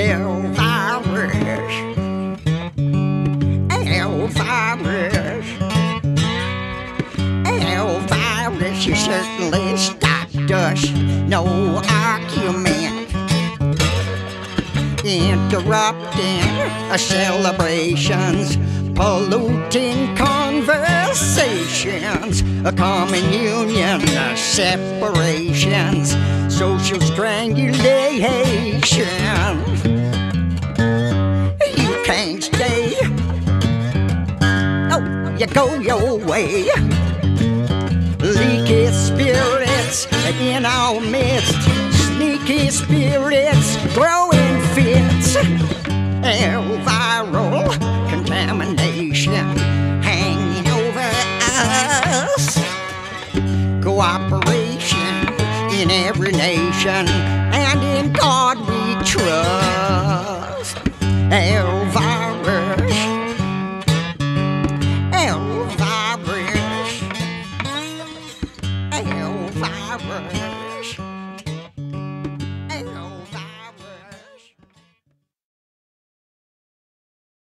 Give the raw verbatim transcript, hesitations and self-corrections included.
Elvirus, Elvirus, Elvirus, you certainly stopped us, no argument, interrupting our celebrations, polluting conversations, a common union, separations, social strangulation. You can't stay, oh, you go your way. Leaky spirits in our midst, sneaky spirits throwing fits. Elviral contamination hanging over us. Cooperation in every nation, and in God we trust. Elvirus, Elvirus, Elvirus.